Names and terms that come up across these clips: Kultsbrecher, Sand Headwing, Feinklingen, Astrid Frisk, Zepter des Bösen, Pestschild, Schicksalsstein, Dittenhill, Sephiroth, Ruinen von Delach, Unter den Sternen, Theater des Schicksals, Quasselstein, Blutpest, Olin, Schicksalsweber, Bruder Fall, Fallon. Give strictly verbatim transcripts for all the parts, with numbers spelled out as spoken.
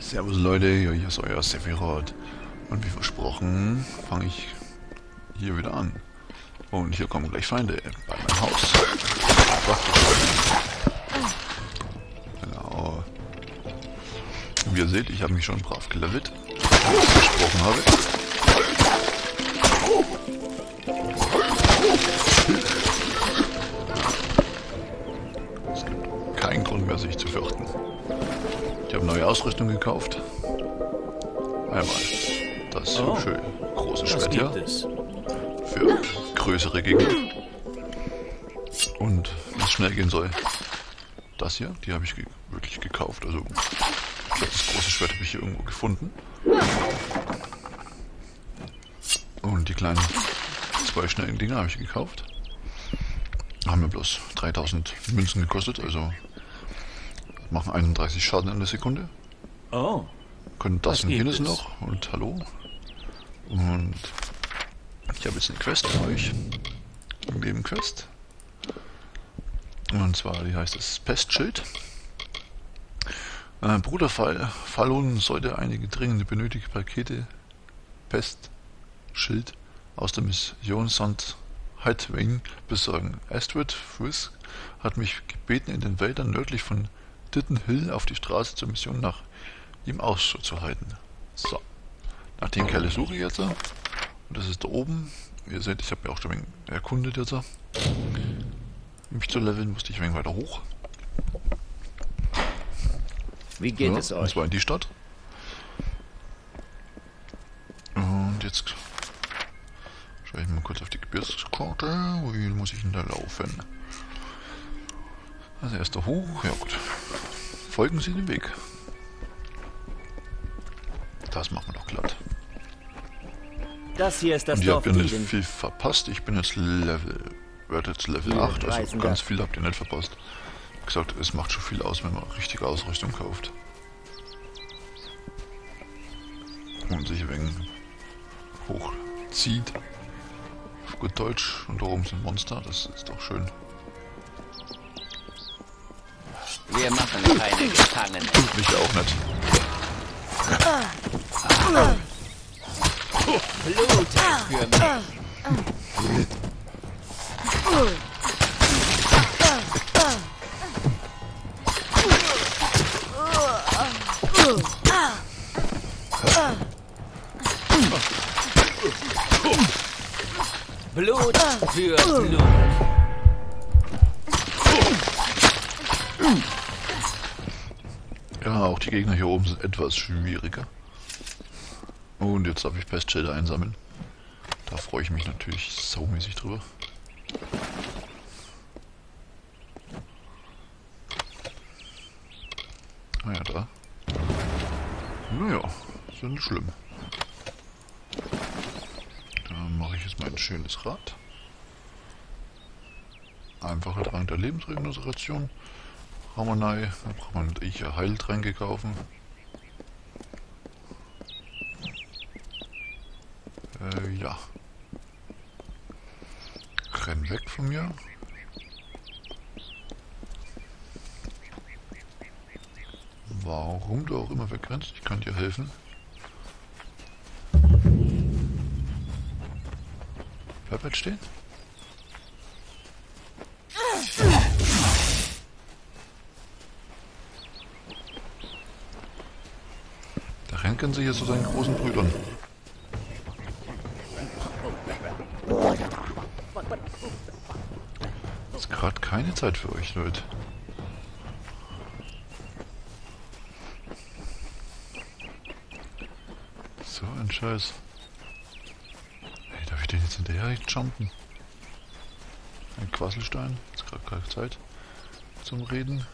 Servus Leute, hier ist euer Sephiroth. Und wie versprochen, fange ich hier wieder an. Und hier kommen gleich Feinde bei meinem Haus. Genau. Und wie ihr seht, ich habe mich schon brav gelevelt, wie ich versprochen habe. Es gibt keinen Grund mehr, sich zu fürchten. Ich habe neue Ausrüstung gekauft. Einmal das oh, schön große Schwert hier für größere Gegner. Und wenn es schnell gehen soll, das hier, die habe ich ge wirklich gekauft. Also das große Schwert habe ich hier irgendwo gefunden. Und die kleinen zwei schnellen Dinger habe ich gekauft. Haben mir bloß dreitausend Münzen gekostet, also machen einunddreißig Schaden in der Sekunde. Oh. Können das und jenes noch. Und hallo. Und ich habe jetzt eine Quest für euch. Im Leben Quest. Und zwar, die heißt es Pestschild. Äh, Bruder Fall, Fallon sollte einige dringende benötigte Pakete Pestschild aus der Mission Sand Headwing besorgen. Astrid Frisk hat mich gebeten, in den Wäldern nördlich von Dittenhill auf die Straße zur Mission nach ihm Ausschau zu halten. So, nach den Kerle suche ich jetzt. Und das ist da oben. Ihr seht, ich habe ja auch schon ein wenig erkundet jetzt. Um mich zu leveln, musste ich ein wenig weiter hoch. Wie geht ja, es euch? Und zwar in die Stadt. Und jetzt schaue ich mal kurz auf die Gebirgskarte. Wohin muss ich denn da laufen? Also erst da hoch, ja gut. Folgen Sie dem Weg. Das machen wir doch glatt. Das hier ist das und ihr Dorf habt ja nicht viel verpasst. Ich bin jetzt Level. Werde jetzt Level acht, also Reisender. Ganz viel habt ihr nicht verpasst. Wie gesagt, es macht schon viel aus, wenn man richtige Ausrüstung kauft. Und sich ein wenig hochzieht. Auf gut Deutsch. Und da oben sind Monster, das ist doch schön. Wir machen keine Gefangenen. Ich auch nicht. Blut für mich. Blut für Blut. Ja, auch die Gegner hier oben sind etwas schwieriger. Und jetzt darf ich Pestschilder einsammeln. Da freue ich mich natürlich saumäßig drüber. Naja, da. Naja, ist ja nicht schlimm. Da mache ich jetzt mein schönes Rad. Einfacher Drang der Lebensregeneration. Hammerei, da braucht man mit ich ja Heiltränke kaufen. Äh, ja. Renn weg von mir. Warum du auch immer wegrennst, ich kann dir helfen. Bleib halt stehen. Da renken sie hier zu seinen großen Brüdern. Ist gerade keine Zeit für euch, Leute. So ein Scheiß. Hey, darf ich den jetzt hinterher jumpen? Ein Quasselstein. Ist gerade keine Zeit zum Reden.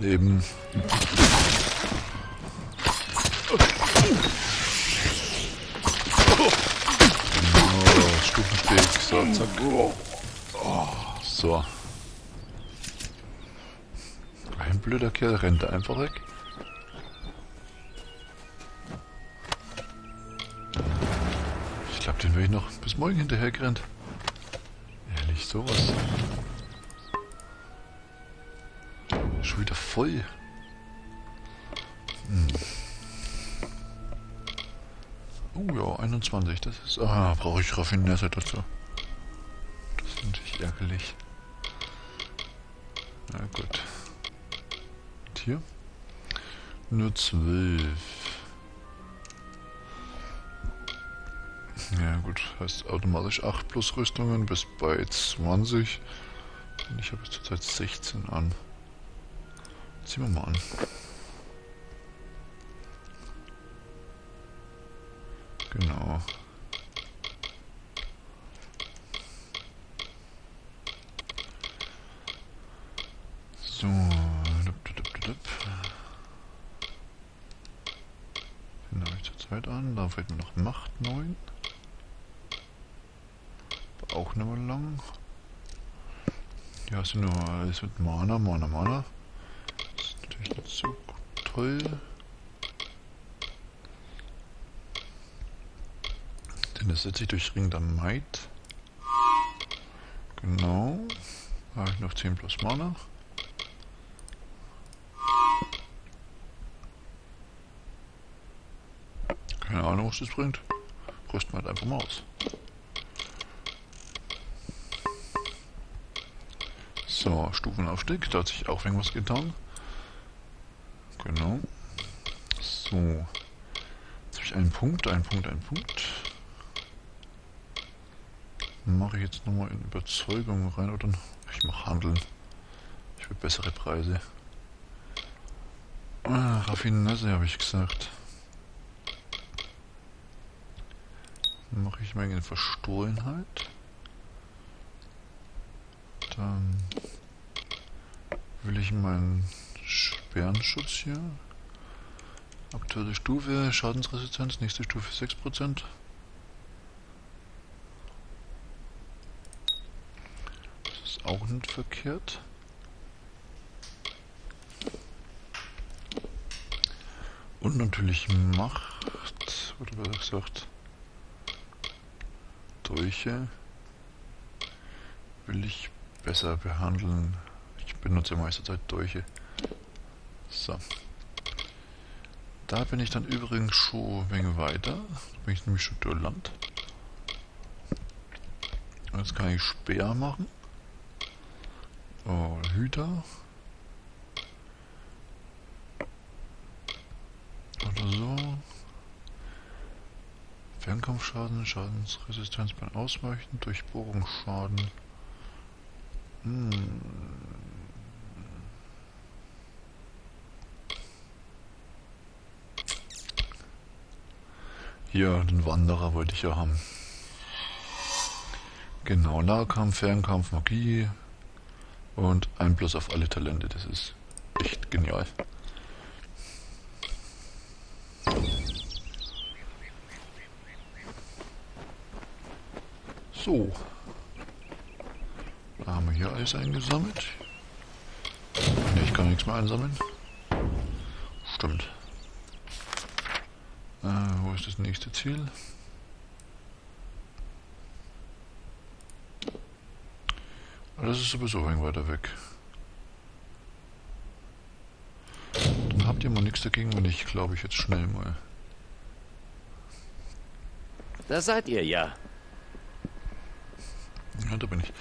Leben. So, zack. Oh, so. Ein blöder Kerl rennt einfach weg. Ich glaube, den wäre ich noch bis morgen hinterhergerannt. Ehrlich, sowas. Schon wieder voll. Hm. Oh ja, einundzwanzig, das ist... Ah, brauche ich Raffinesse dazu. Das ist natürlich ärgerlich. Na gut. Und hier? Nur zwölf. Ja gut, heißt automatisch acht plus Rüstungen bis bei zwanzig. Und ich habe jetzt zurzeit sechzehn an. Ziehen wir mal an. Genau. So. Dup, dup, dup, dup. Den habe ich zur Zeit an. Da fehlt mir noch Macht neun. Auch nicht mehr lang. Ja, es sind nur alles mit Mana, Mana, Mana. Das ist natürlich nicht so toll. Das setze ich durch Ring der Maid. Genau. Da habe ich noch zehn plus Mana. Keine Ahnung, was das bringt. Rüsten wir halt einfach mal aus. So, Stufenaufstieg. Da hat sich auch irgendwas getan. Genau. So. Jetzt habe ich einen Punkt, einen Punkt, einen Punkt. Mache ich jetzt nochmal in Überzeugung rein oder noch? Ich mache Handeln. Ich will bessere Preise. Ah, Raffinesse habe ich gesagt. Mache ich Menge Verstohlenheit. Dann will ich meinen Sperrenschutz hier. Aktuelle Stufe, Schadensresistenz, nächste Stufe sechs Prozent. Auch nicht verkehrt. Und natürlich Macht, oder besser gesagt, Dolche will ich besser behandeln. Ich benutze meiste Zeit Dolche. So. Da bin ich dann übrigens schon ein wenig weiter. Da bin ich nämlich schon durch Land. Jetzt kann ich Speer machen. Oh, Hüter. Oder so. Fernkampfschaden, Schadensresistenz beim Ausweichen, Durchbohrungsschaden. Hm. Hier, den Wanderer wollte ich ja haben. Genau, Nahkampf, Fernkampf, Magie. Und ein Plus auf alle Talente, das ist echt genial. So. Da haben wir hier alles eingesammelt. Ne, ich kann nichts mehr einsammeln. Stimmt. Äh, wo ist das nächste Ziel? Das ist sowieso ein wenig weiter weg. Dann habt ihr mal nichts dagegen, wenn ich, glaube ich, jetzt schnell mal... Da seid ihr ja. Ja, da bin ich.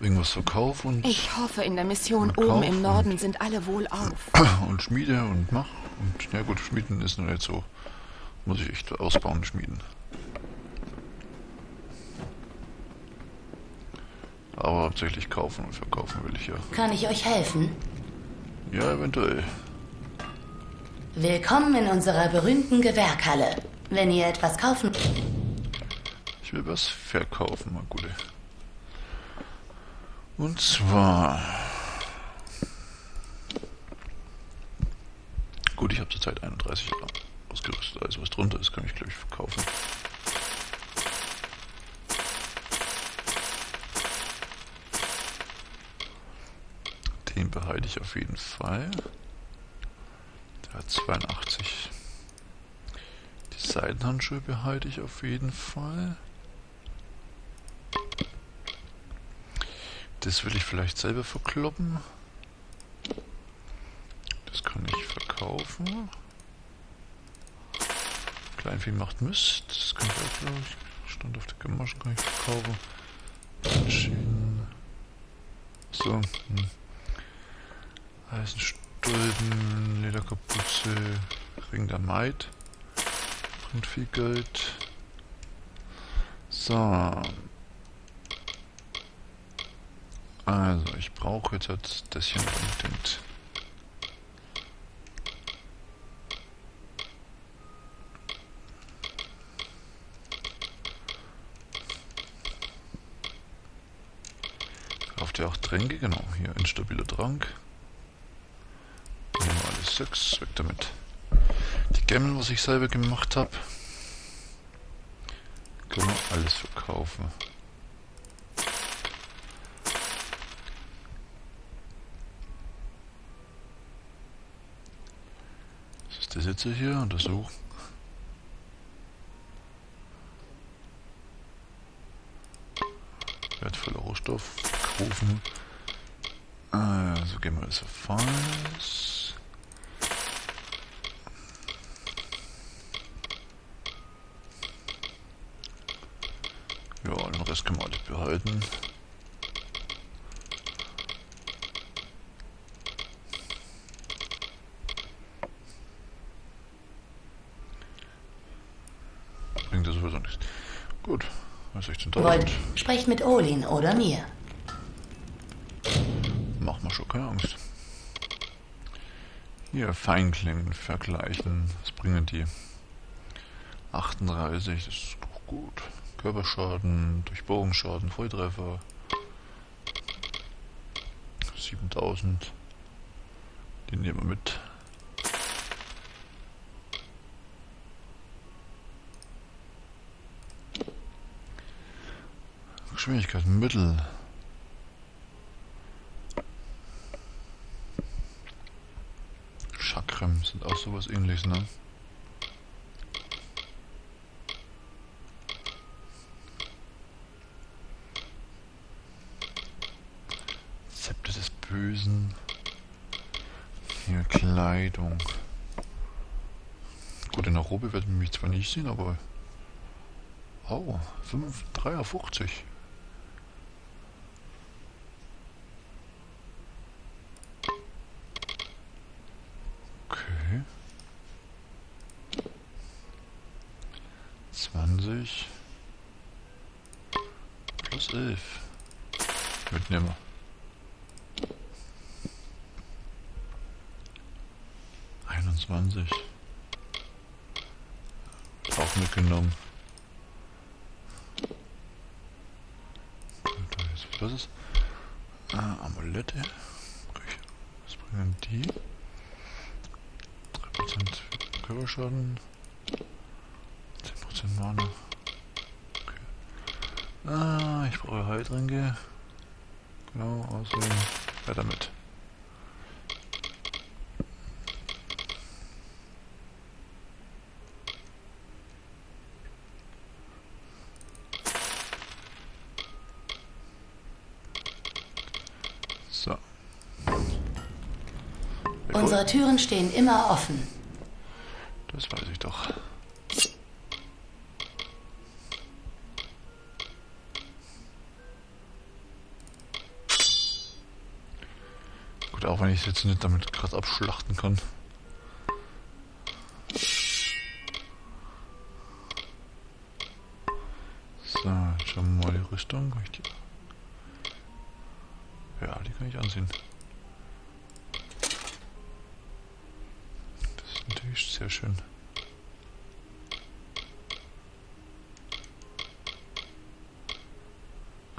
Irgendwas Verkauf und... Ich hoffe, in der Mission oben im Norden sind alle wohlauf. Und Schmiede und Mach. Und ja gut, Schmieden ist nur jetzt so. Muss ich echt ausbauen, Schmieden. Aber hauptsächlich kaufen und verkaufen will ich ja. Kann ich euch helfen? Ja, eventuell. Willkommen in unserer berühmten Gewerkhalle. Wenn ihr etwas kaufen... Ich will was verkaufen, mal Gute. Und zwar... Gut, ich habe zurzeit einunddreißig ausgerüstet. Also was drunter ist, kann ich, glaube ich, verkaufen. Den behalte ich auf jeden Fall. Der hat zweiundachtzig. Die Seidenhandschuhe behalte ich auf jeden Fall. Das will ich vielleicht selber verkloppen. Das kann ich verkaufen. Kleinvieh macht Mist. Das kann ich auch, glaube ich. Stand auf der Gemaschen, kann ich verkaufen. Schienen. So. Hm. Eisenstulpen, Lederkapuze, Ring der Maid. Bringt viel Geld. So. Also, ich brauche jetzt halt das hier unbedingt. Kauft ihr auch Tränke? Genau, hier instabiler Trank. Nehmen wir alle sechs, weg damit. Die Gemmel, was ich selber gemacht habe, können wir alles verkaufen. Das jetzt hier untersuchen. Wertvoller Rohstoff kaufen. Also gehen wir das auf Falls. Ja, den Rest können wir alle behalten. Gut, Wollt, sprecht mit Olin oder mir. Mach mal schon, keine Angst. Hier, Feinklingen vergleichen. Was bringen die? achtunddreißig, das ist doch gut. Körperschaden, Durchbohrungsschaden, Volltreffer. siebentausend. Den nehmen wir mit. Geschwindigkeit, Mittel. Chakram sind auch sowas Ähnliches, ne? Zepter des Bösen. Hier Kleidung. Gut, in der Robe werden wir mich zwar nicht sehen, aber... Oh, fünf, dreiundfünfzig. elf. Mitnehmen. einundzwanzig. Auch mitgenommen. Was ist das? Ah, Amulette. Was bringen die? drei Prozent Körperschaden. zehn Prozent Mana. Ah, ich brauche Heiltränke. Genau, also ja, damit. So. Unsere Türen stehen immer offen. Das weiß ich doch. Auch wenn ich es jetzt nicht damit gerade abschlachten kann. So, jetzt schauen wir mal die Rüstung. Kann ich die? Ja, die kann ich anziehen. Das ist natürlich sehr schön.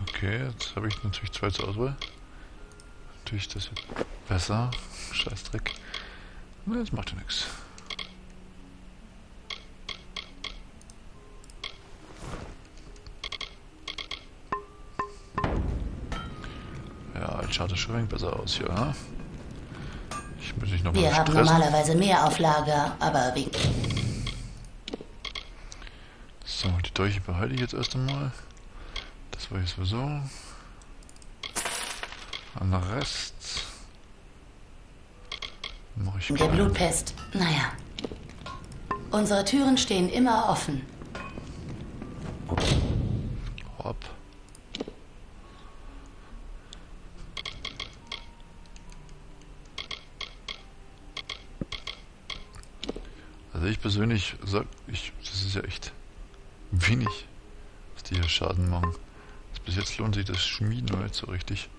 Okay, jetzt habe ich natürlich zwei zur Auswahl. Natürlich das jetzt besser. Scheißdreck. Na, jetzt macht ja nichts. Ja, Chart schon ein wenig besser aus hier, oder? Ich muss nicht nochmal. Wir haben normalerweise mehr auf Lager, aber wegen. So, die Dolche behalte ich jetzt erst einmal. Das war jetzt sowieso. An den Rest mache ich. Der Blutpest. Naja. Unsere Türen stehen immer offen. Hopp. Also ich persönlich sag, ich, das ist ja echt wenig, was die hier Schaden machen. Also bis jetzt lohnt sich das Schmieden noch nicht so richtig.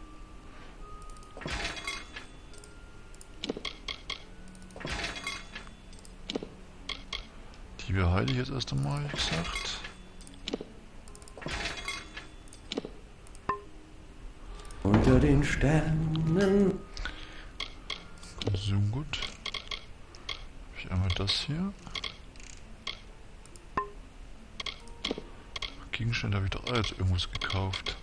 Die beheile ich jetzt erst einmal, wie gesagt. Unter den Sternen. So gut. Habe ich einmal das hier. Gegenstände habe ich doch alles irgendwas gekauft.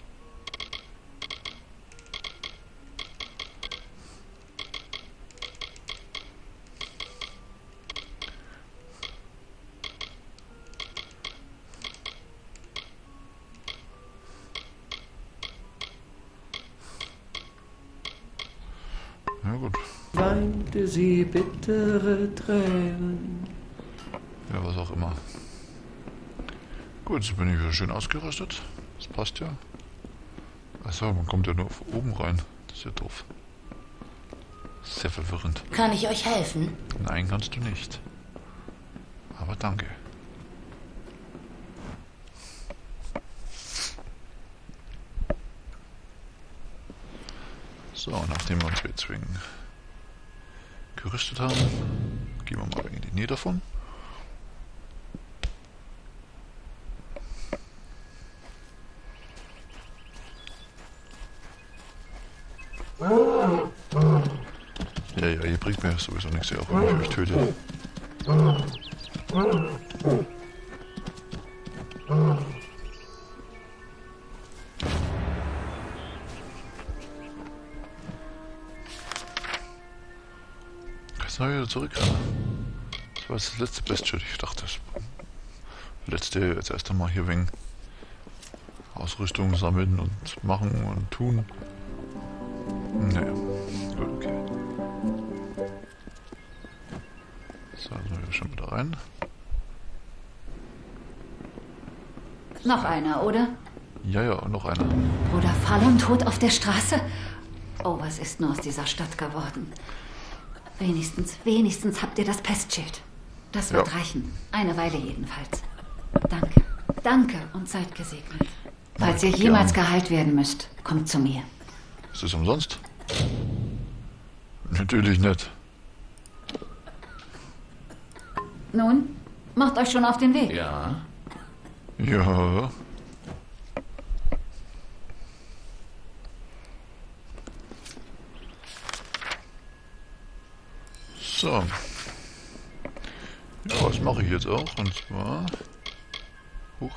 Weinte sie bittere Tränen. Ja, was auch immer. Gut, jetzt bin ich wieder schön ausgerüstet. Das passt ja. Achso, man kommt ja nur auf oben rein. Das ist ja doof. Sehr verwirrend. Kann ich euch helfen? Nein, kannst du nicht. Aber danke. So, nachdem wir uns bezwingen gerüstet haben, gehen wir mal in die Nähe davon. Ja, ja, hier bringt mir sowieso nichts, auch wenn ich euch töte. Wieder zurück. Das war jetzt das letzte Pestschild. Ich dachte, das letzte jetzt erst einmal hier wegen Ausrüstung sammeln und machen und tun. Naja, gut, okay. So, dann sind wir schon wieder rein. Noch einer, oder? Ja, ja, noch einer. Bruder Fallon tot auf der Straße? Oh, was ist nur aus dieser Stadt geworden? Wenigstens, wenigstens habt ihr das Pestschild. Das wird ja reichen. Eine Weile jedenfalls. Danke, danke und seid gesegnet. Falls ihr jemals geheilt werden müsst, kommt zu mir. Ist es umsonst? Natürlich nicht. Nun, macht euch schon auf den Weg. Ja. Ja. So. Ja, das mache ich jetzt auch. Und zwar huch,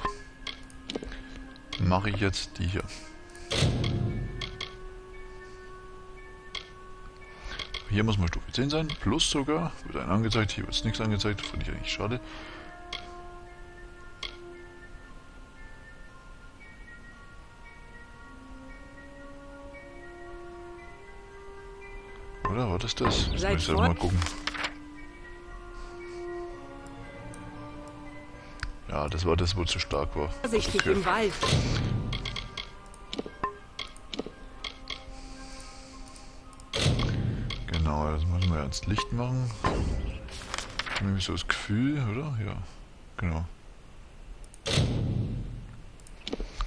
mache ich jetzt die hier. Hier muss mal Stufe zehn sein. Plus sogar. Wird ein angezeigt. Hier wird nichts angezeigt. Finde ich eigentlich schade. Oder? Was ist das? Das muss ich selber mal gucken. Ja, das war das, wo zu stark war. Vorsichtig im Wald. Genau, das müssen wir ja ins Licht machen. Irgendwie so das Gefühl, oder? Ja, genau.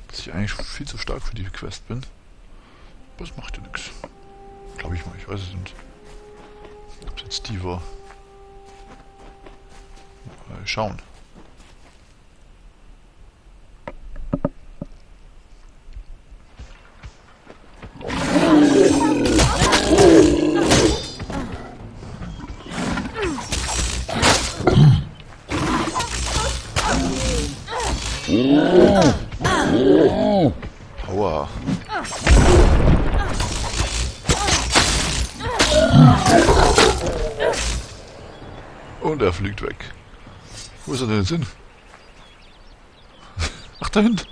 Dass ich eigentlich viel zu stark für die Quest bin. Das macht ja nichts. Glaube ich mal, ich weiß es nicht. Ob es jetzt die war. Mal schauen. Aua. Und er fliegt weg. Wo ist er denn jetzt hin? Ach, da hinten.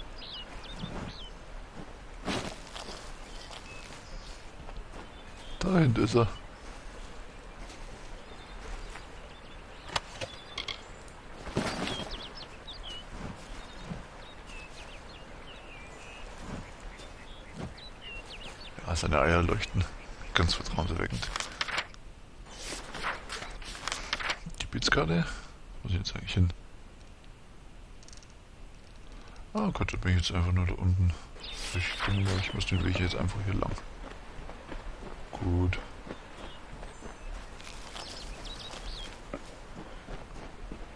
Da hinten ist er. Ja, seine Eier leuchten. Ganz vertrauenserweckend. Die Bitzkarte. Wo muss ich jetzt eigentlich hin? Ah Gott, da bin ich jetzt einfach nur da unten. Ich komme, ich muss den Weg jetzt einfach hier lang. Gut.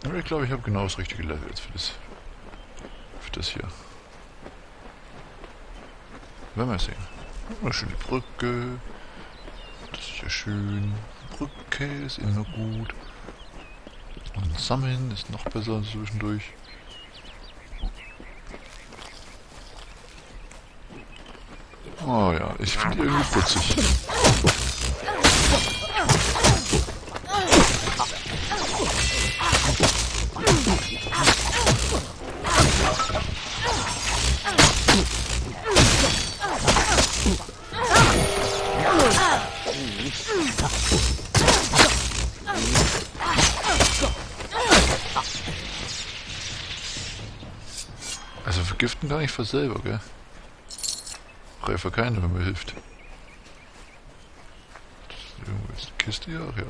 Aber ich glaube, ich habe genau das richtige Level jetzt für das, für das hier. Werden wir sehen. Eine schöne Brücke. Das ist ja schön. Brücke ist immer gut. Und sammeln ist noch besser zwischendurch. Oh ja, ich finde die irgendwie putzig. Also vergiften kann ich fast selber, gell? Reifer keiner, wenn mir hilft. Irgendwo ist die Kiste hier, ach ja,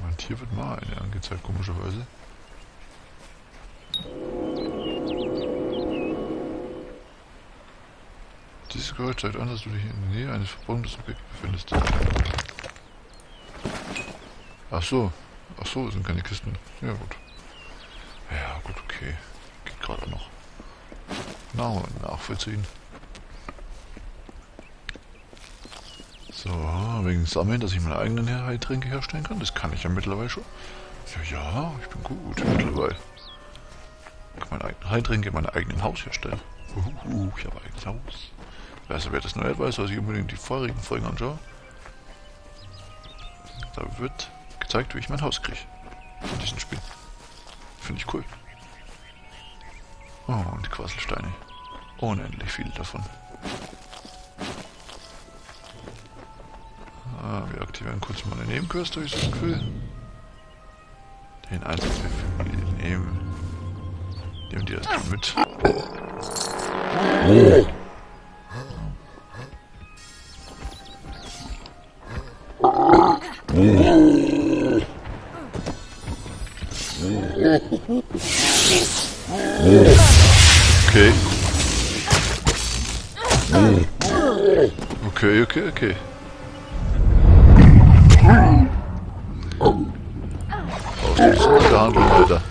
da. Und hier wird mal eine angezeigt, komischerweise. Dieses Geräusch zeigt an, dass du dich in der Nähe eines verborgenen Objekts befindest. Ach so, ach so, sind keine Kisten. Ja gut. Ja gut, okay. Geht gerade noch. Na, nachvollziehen. So, wegen Sammeln, dass ich meine eigenen Heiltränke herstellen kann. Das kann ich ja mittlerweile schon. Ja, ja, ich bin gut mittlerweile. Ich kann meine Heiltränke in meinem eigenen Haus herstellen. Uhuhu, ich habe ein eigenes Haus. Weißt du, wer das neu weiß, soll sich unbedingt die vorigen Folgen anschauen. Da wird gezeigt, wie ich mein Haus kriege. In diesem Spiel. Finde ich cool. Oh, und die Quasselsteine. Unendlich viele davon. Ah, wir aktivieren kurz mal den Nebenkurs durch das Gefühl. Den Einsatz nehmen. Nehmen die erstmal mit. Oh. Okay. Okay, okay, okay. Aus dem Sinne der Handlung, Alter.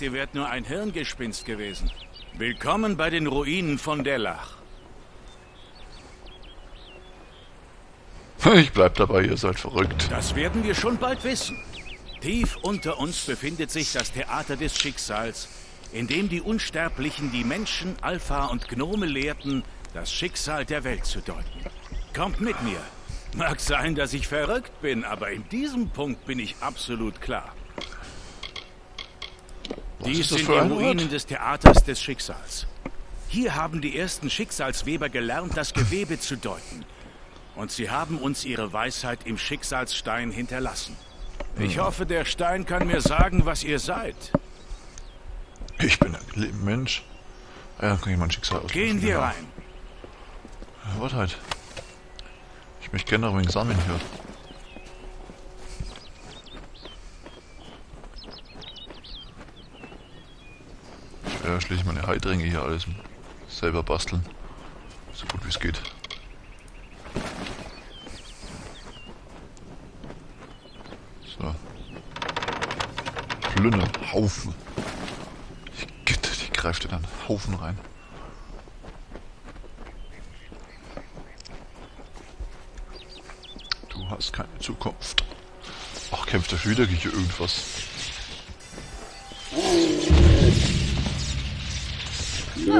Ihr wärt nur ein Hirngespinst gewesen. Willkommen bei den Ruinen von Delach. Ich bleib dabei, ihr seid verrückt. Das werden wir schon bald wissen. Tief unter uns befindet sich das Theater des Schicksals, in dem die Unsterblichen die Menschen, Alpha und Gnome lehrten, das Schicksal der Welt zu deuten. Kommt mit mir. Mag sein, dass ich verrückt bin, aber in diesem Punkt bin ich absolut klar. Dies sind die Ruinen des Theaters des Schicksals. Hier haben die ersten Schicksalsweber gelernt, das Gewebe zu deuten. Und sie haben uns ihre Weisheit im Schicksalsstein hinterlassen. Ich hoffe, der Stein kann mir sagen, was ihr seid. Ich bin ein Mensch. Ja, kann ich mein Schicksal auslösen. Gehen wir rein. Was halt. Ich möchte gerne noch wegen Samen hier. Ja, schließe meine Heiltränke hier alles selber basteln. So gut wie es geht. So. Plünder, Haufen. Ich, ich greife den Haufen rein. Du hast keine Zukunft. Ach, kämpft der Schüler gegen irgendwas.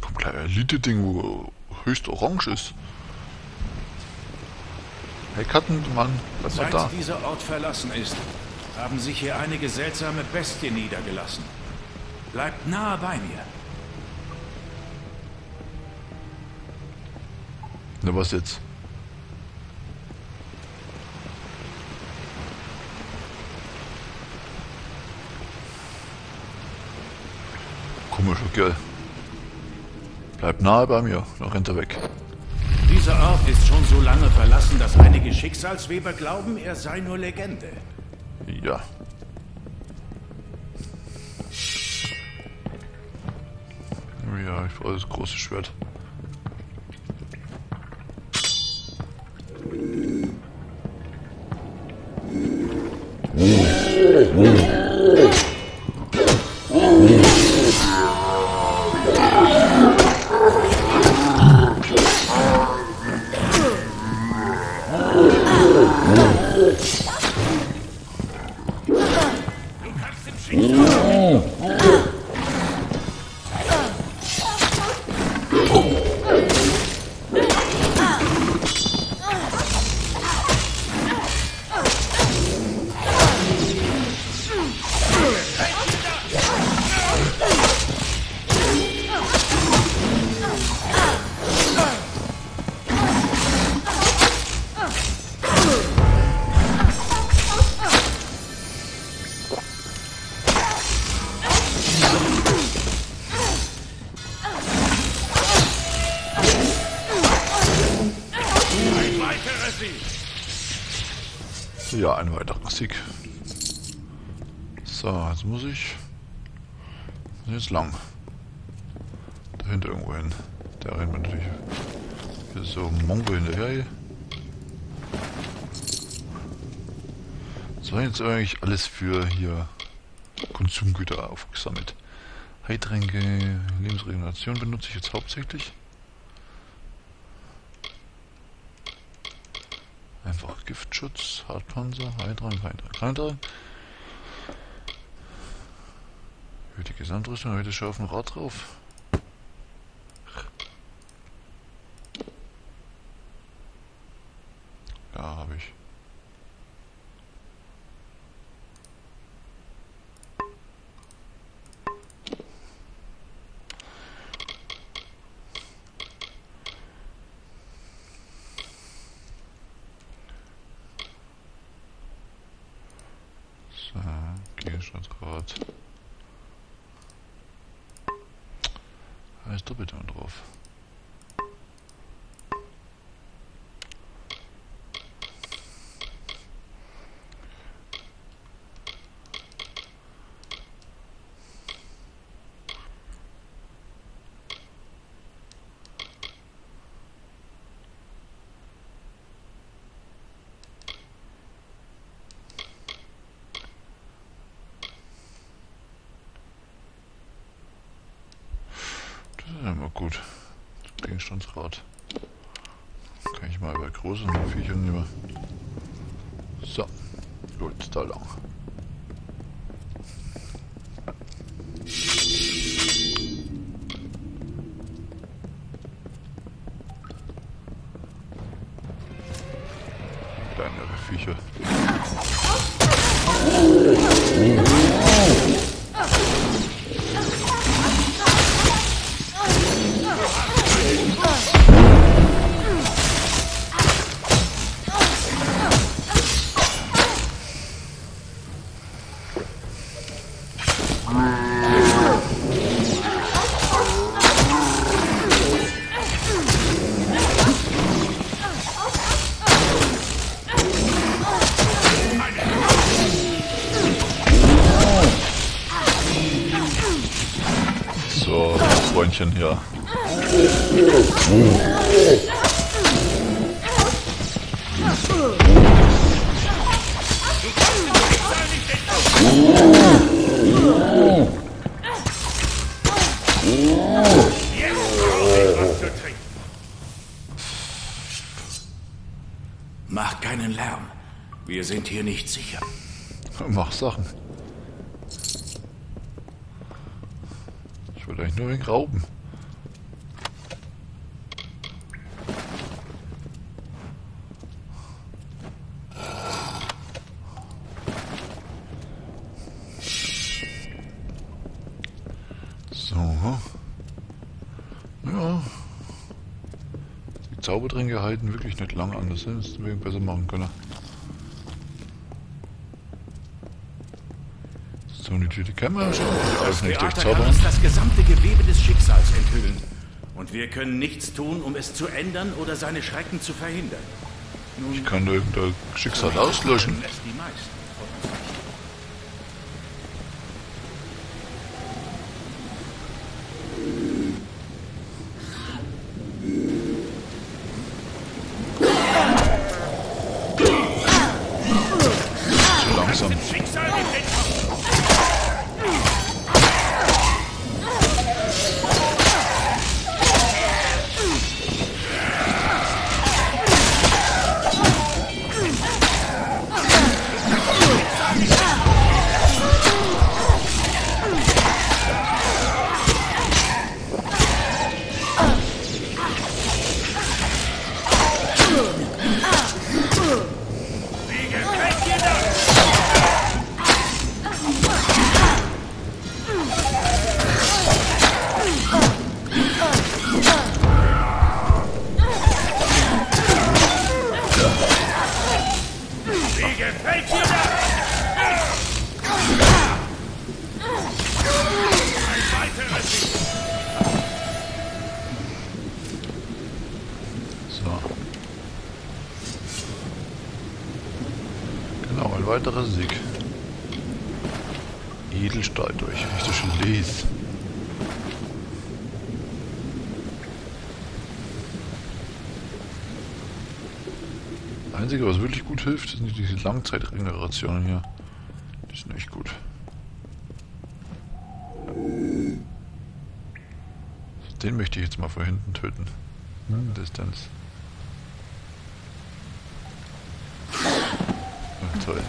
Kommt gleich ein Elite-Ding, wo höchst orange ist. Hey Kattenmann, was war da? Seit dieser Ort verlassen ist, haben sich hier einige seltsame Bestien niedergelassen. Bleibt nahe bei mir. Na was jetzt? Komisch, okay. Bleib nahe bei mir, dann rennt er weg. Dieser Ort ist schon so lange verlassen, dass einige Schicksalsweber glauben, er sei nur Legende. Ja. Ja, ich brauche das große Schwert. Ja, ein weiterer Sieg. So, jetzt muss ich jetzt lang. Dahinter irgendwo hin. Da rennt man natürlich hier so Mongo hinterher. So, jetzt eigentlich alles für hier Konsumgüter aufgesammelt. Heiltränke, Lebensregeneration benutze ich jetzt hauptsächlich. Einfach Giftschutz, Hartpanzer, Heiltrank, Heiltrank, Heiltrank. Erhöhte Gesamtrüstung, erhöhte scharfen Rad drauf. Ja, habe ich. Gegenstandsrat. Da ist Doppelton drauf. Gut, Gegenstandsrad. Kann ich mal bei großen Viechern nehmen. So, gut, da lang. Viecher. Ja. Mach keinen Lärm. Wir sind hier nicht sicher. Mach Sachen. Ich will euch nur wenig rauben. Zauber drin gehalten, wirklich nicht lange anders, das hätte ich besser machen können. So eine Tüte können wir schon. Das Theater kann uns das gesamte Gewebe des Schicksals enthüllen. Und wir können nichts tun, um es zu ändern oder seine Schrecken zu verhindern. Nun, ich kann irgendein Schicksal auslöschen. Sieg. Edelstahl durch, richtig les. Das Einzige, was wirklich gut hilft, sind diese Langzeitregenerationen hier. Die sind echt gut. Den möchte ich jetzt mal vor hinten töten. Hm, Distanz. Toll.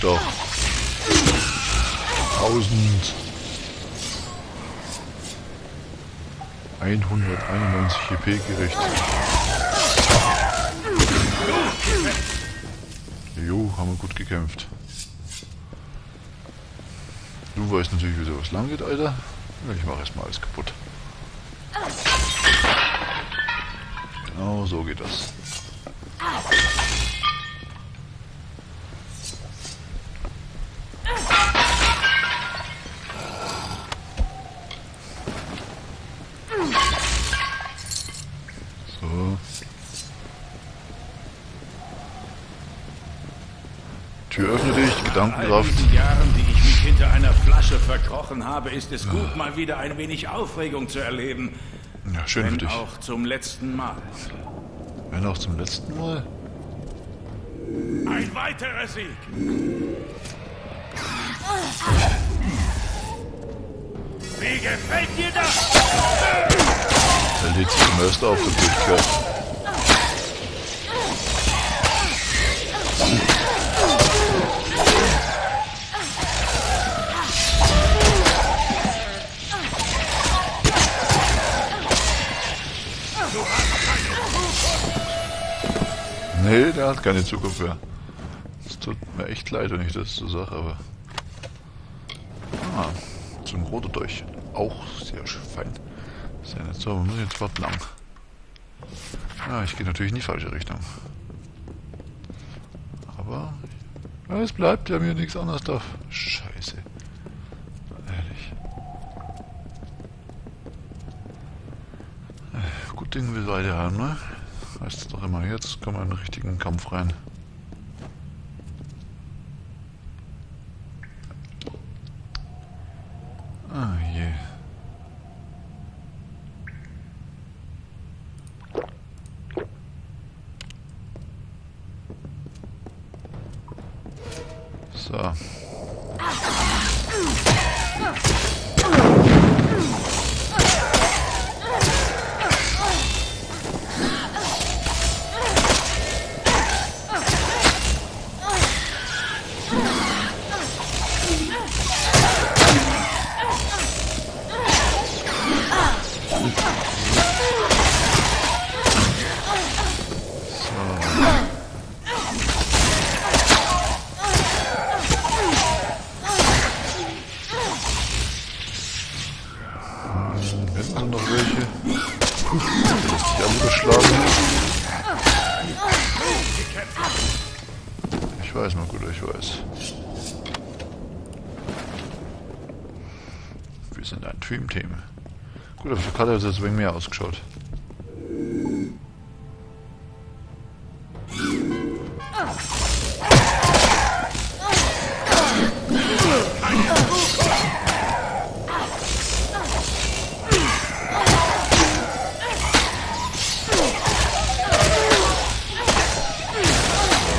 Doch. elfhunderteinundneunzig H P gerecht. Jo, haben wir gut gekämpft. Du weißt natürlich, wie sowas lang geht, Alter. Ich mache erstmal alles kaputt. Genau so geht das. Tür öffne dich, Gedankenkraft. In den Jahren, die ich mich hinter einer Flasche verkrochen habe, ist es gut, mal wieder ein wenig Aufregung zu erleben. Ja, schön für dich. Wenn auch zum letzten Mal. Wenn auch zum letzten Mal? Ein weiterer Sieg! Wie gefällt dir das? Er lädt sich zum Öster auf der Durchkehr. Nee, der hat keine Zukunft mehr. Es tut mir echt leid, wenn ich das so sage, aber... Ah, zum Roterdurch. Auch sehr fein. Sehr nett. So, wir müssen jetzt warten lang. Ah, ich gehe natürlich in die falsche Richtung. Aber... Ja, es bleibt ja mir nichts anderes da. Scheiße. Ehrlich. Gut Ding will weiter haben, ne? Heißt es doch immer, jetzt kommen wir in den richtigen Kampf rein. Ah je. So. Gut, auf der Karte hat es wegen mir ausgeschaut.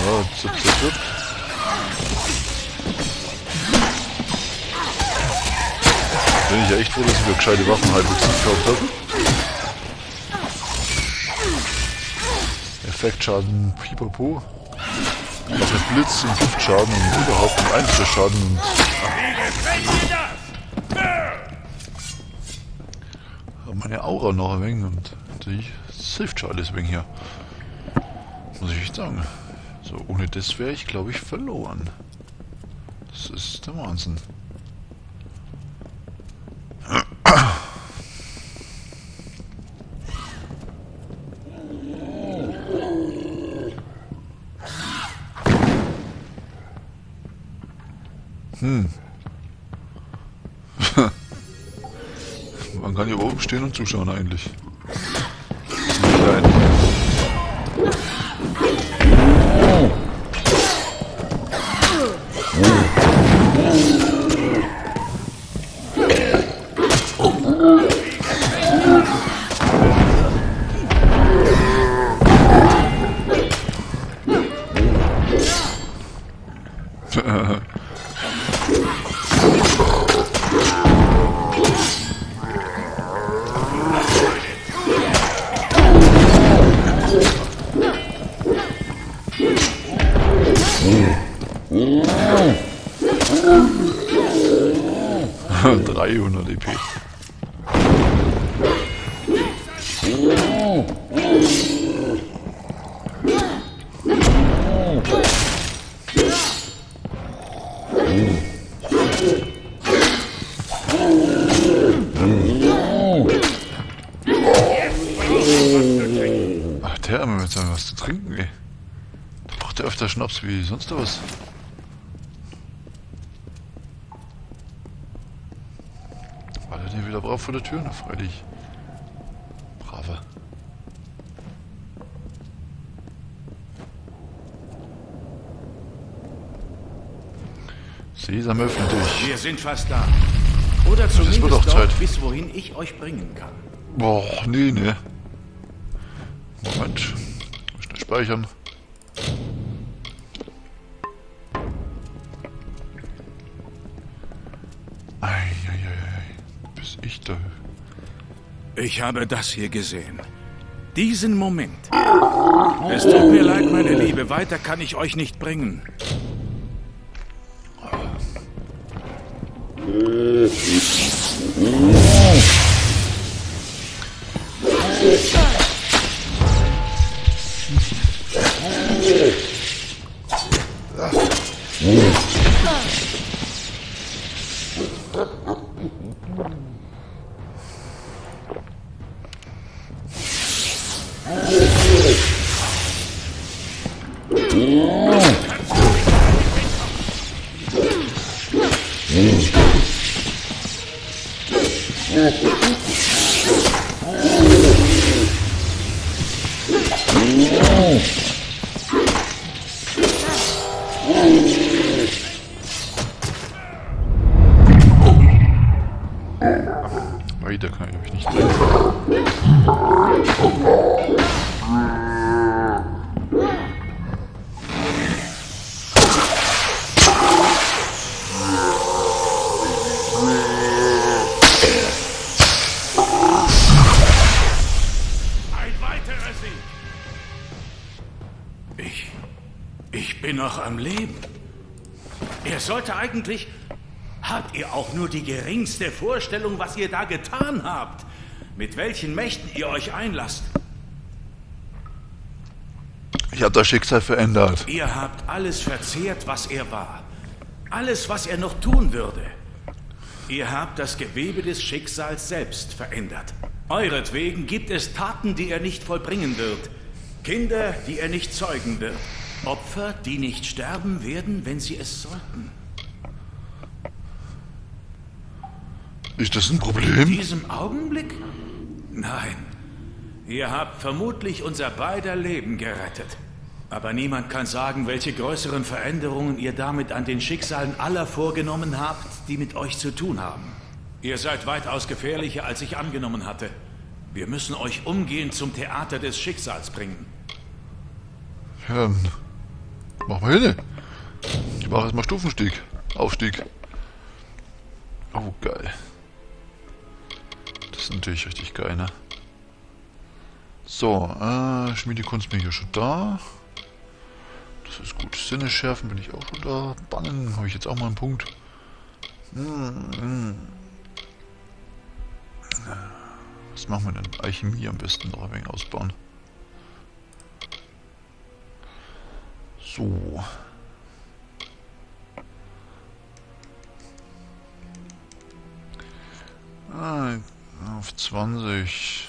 So, zip, zip, zip. Bin ich ja echt froh, dass ich mir gescheite Waffen halbwegs gekauft habe. Effektschaden, pipapo. Noch mit Blitz und Giftschaden und überhaupt mit Einflussschaden und... Ach. Meine Aura noch ein wenig und die Hilfsschale ist wegen hier. Muss ich echt sagen. So, ohne das wäre ich, glaube ich, verloren. Das ist der Wahnsinn. Hm. Man kann hier oben stehen und zuschauen eigentlich. dreihundert E P. Ach, der hat mir jetzt was zu trinken, ey. Da braucht er öfter Schnaps wie sonst was. Wieder brav vor der Tür, na freilich. Brave. Sesam, öffne dich. Wir sind fast da. Oder zumindest wird auch Zeit. Dort, bis wohin ich euch bringen kann. Boah, nee, nee. Moment. Schnell speichern. Eieiei. Bis ich da... Ich habe das hier gesehen. Diesen Moment. Es tut mir leid, meine Liebe. Weiter kann ich euch nicht bringen. Am Leben. Er sollte eigentlich... Habt ihr auch nur die geringste Vorstellung, was ihr da getan habt? Mit welchen Mächten ihr euch einlasst? Ich habe das Schicksal verändert. Ihr habt alles verzehrt, was er war. Alles, was er noch tun würde. Ihr habt das Gewebe des Schicksals selbst verändert. Euretwegen gibt es Taten, die er nicht vollbringen wird. Kinder, die er nicht zeugen wird. Opfer, die nicht sterben werden, wenn sie es sollten. Ist das ein Problem? In diesem Augenblick? Nein. Ihr habt vermutlich unser beider Leben gerettet. Aber niemand kann sagen, welche größeren Veränderungen ihr damit an den Schicksalen aller vorgenommen habt, die mit euch zu tun haben. Ihr seid weitaus gefährlicher, als ich angenommen hatte. Wir müssen euch umgehend zum Theater des Schicksals bringen. Ja, dann machen wir hin. Ich mache jetzt mal Stufenstieg. Aufstieg. Oh, geil. Das ist natürlich richtig geil, ne? So, äh, Schmiedekunst bin ich ja schon da. Das ist gut. Sinne schärfen bin ich auch schon da. Bannen habe ich jetzt auch mal einen Punkt. Hm, hm. Was machen wir denn? Alchemie am besten noch ein wenig ausbauen. So. Ah, auf zwanzig.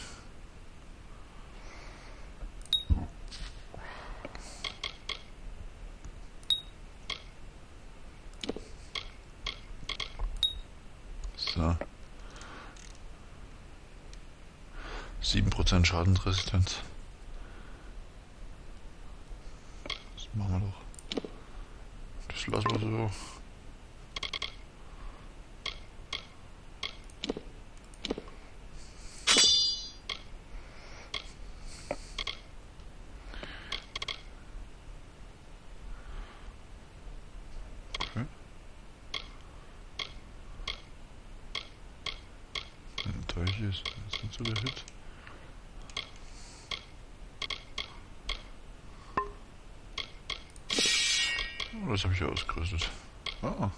So. sieben Prozent Schadensresistenz. Machen wir doch. Das lassen wir so. Okay. Ein Teich ist nicht so der Hit. Das habe ich ja ausgerüstet. Ah.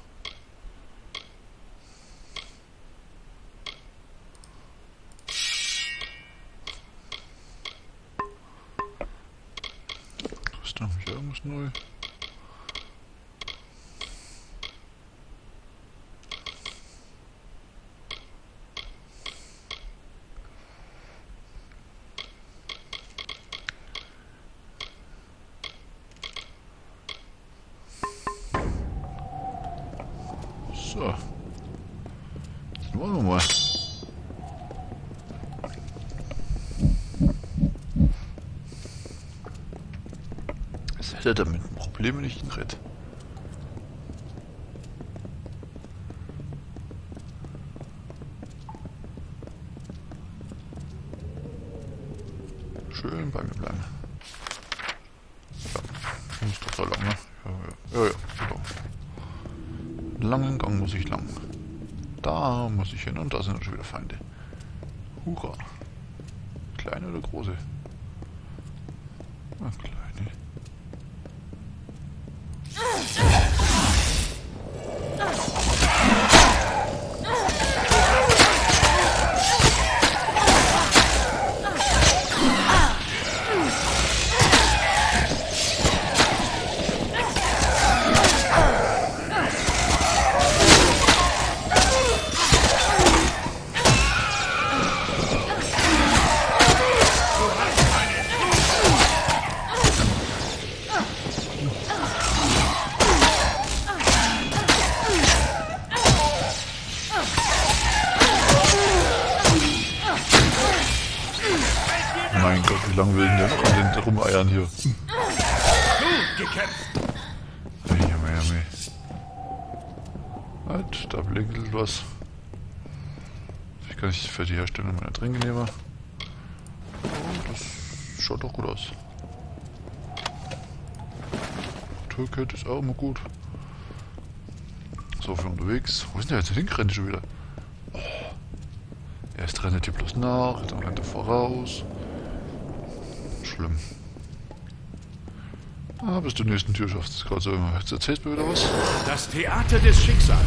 Rüstung habe ich irgendwas neu. Damit ein Problem, wenn ich ihn rette. schön, bei mir bleiben. Ja, ist doch so lang, ne? Ja, ja, ja, genau. Langen Gang muss ich lang. Da muss ich hin und da sind schon wieder Feinde. Hurra. Kleine oder große? Na, kleine. Wie lange will ich denn noch an den rumeiern hier? Halt, da blinkt was. Ich kann nicht für die Herstellung meiner Tränke nehmen. Das schaut doch gut aus. Türkett ist auch immer gut. So viel unterwegs. Wo ist denn der jetzt hingerannt schon wieder? Oh. Erst rennt ihr bloß nach, dann rennt er voraus. Schlimm. Ah, bis zur nächsten Tür schaffst du es gerade so immer. Jetzt erzählst du mir wieder was. Das Theater des Schicksals.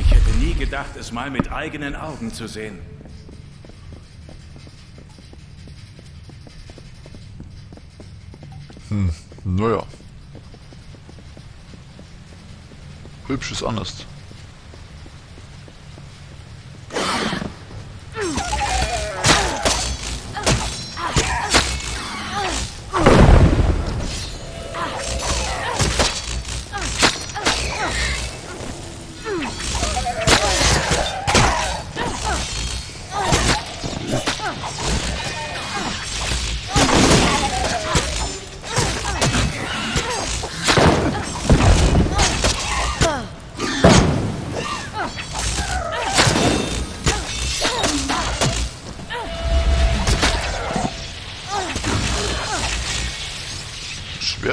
Ich hätte nie gedacht, es mal mit eigenen Augen zu sehen. Hm, naja. Hübsch ist anders.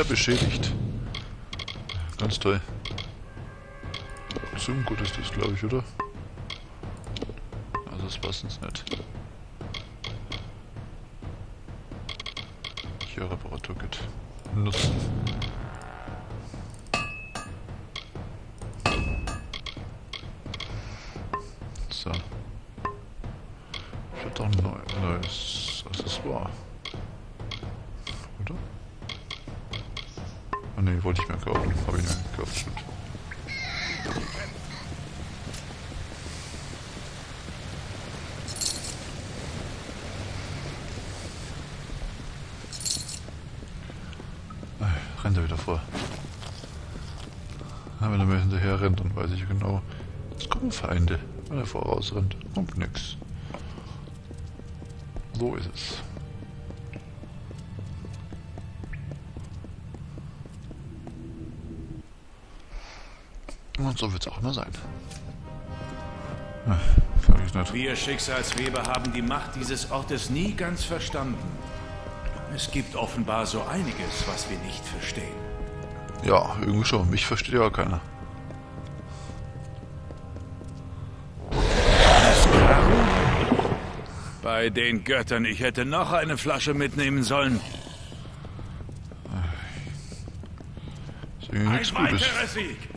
Beschädigt. Ganz toll. Zum Gut ist das, glaube ich, oder? Also das passt uns nicht. Hier Reparaturkit. Nutzen. So. Ich hätte doch ein neu, neues Accessoire. Oder? Oh ne, wollte ich mir kaufen. Habe ich mir gekauft, stimmt. Ach, rennt er wieder vor. Na, wenn er mir hinterher rennt, dann weiß ich genau. Jetzt kommen Feinde. Wenn er voraus rennt, kommt nix. So ist es. Und so wird es auch immer sein. Ach, kann ich nicht. Wir Schicksalsweber haben die Macht dieses Ortes nie ganz verstanden. Es gibt offenbar so einiges, was wir nicht verstehen. Ja, irgendwie schon. Mich versteht ja keiner. Bei den Göttern, ich hätte noch eine Flasche mitnehmen sollen. Ist irgendwie nichts Gutes. Ein weiterer Sieg!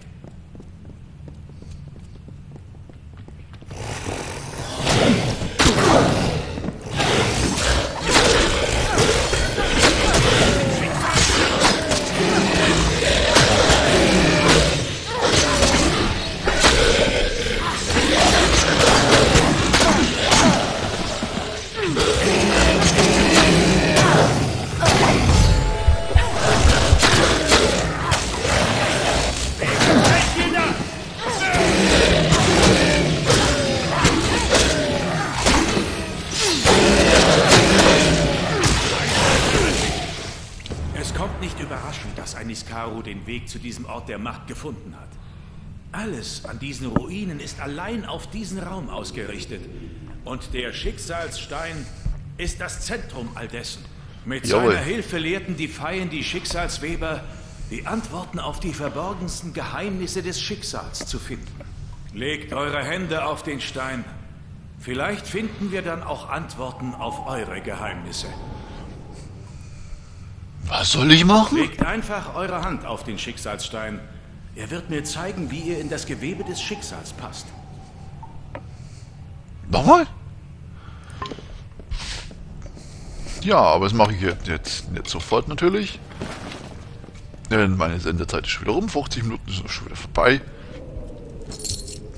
Den Weg zu diesem Ort der Macht gefunden hat. Alles an diesen Ruinen ist allein auf diesen Raum ausgerichtet. Und der Schicksalsstein ist das Zentrum all dessen. Mit Jawohl. seiner Hilfe lehrten die Feien die Schicksalsweber, die Antworten auf die verborgensten Geheimnisse des Schicksals zu finden. Legt eure Hände auf den Stein. Vielleicht finden wir dann auch Antworten auf eure Geheimnisse. Was soll ich machen? Legt einfach eure Hand auf den Schicksalsstein. Er wird mir zeigen, wie ihr in das Gewebe des Schicksals passt. Nochmal? Ja, aber das mache ich jetzt nicht sofort natürlich. Denn meine Sendezeit ist schon wieder rum. fünfzig Minuten ist schon wieder vorbei.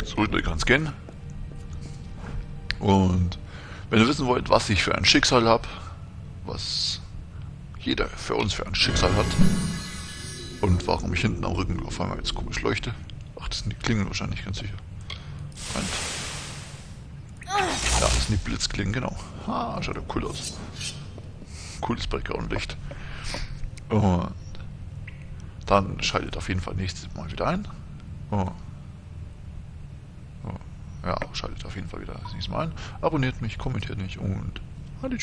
So schnell kann es gehen. Und wenn ihr wissen wollt, was ich für ein Schicksal habe, was jeder für uns für ein Schicksal hat, und warum ich hinten am Rücken auf einmal jetzt komisch leuchte. Ach, das sind die Klingen wahrscheinlich, ganz sicher. Nein. Ja, das sind die Blitzklingen, genau. Ah, schaut ja cool aus. Kultsbrecher und Licht. Und dann schaltet auf jeden Fall nächstes Mal wieder ein. Oh. Oh. Ja, schaltet auf jeden Fall wieder das nächste Mal ein. Abonniert mich, kommentiert mich und adieu.